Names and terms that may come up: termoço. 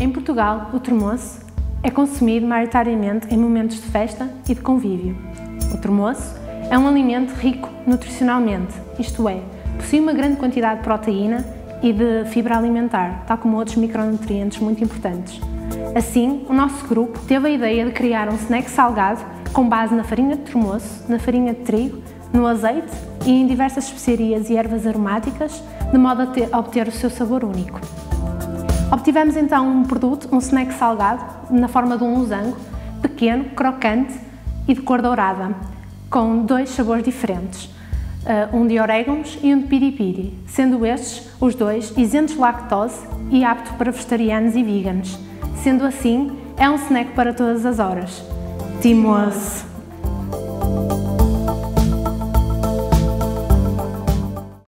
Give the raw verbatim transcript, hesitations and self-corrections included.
Em Portugal, o termoço é consumido maioritariamente em momentos de festa e de convívio. O termoço é um alimento rico nutricionalmente, isto é, possui uma grande quantidade de proteína e de fibra alimentar, tal como outros micronutrientes muito importantes. Assim, o nosso grupo teve a ideia de criar um snack salgado com base na farinha de termoço, na farinha de trigo, no azeite e em diversas especiarias e ervas aromáticas, de modo a, ter, a obter o seu sabor único. Obtivemos então um produto, um snack salgado, na forma de um losango, pequeno, crocante e de cor dourada, com dois sabores diferentes, um de orégãos e um de piripiri, sendo estes, os dois, isentos de lactose e apto para vegetarianos e veganos. Sendo assim, é um snack para todas as horas. Termoço!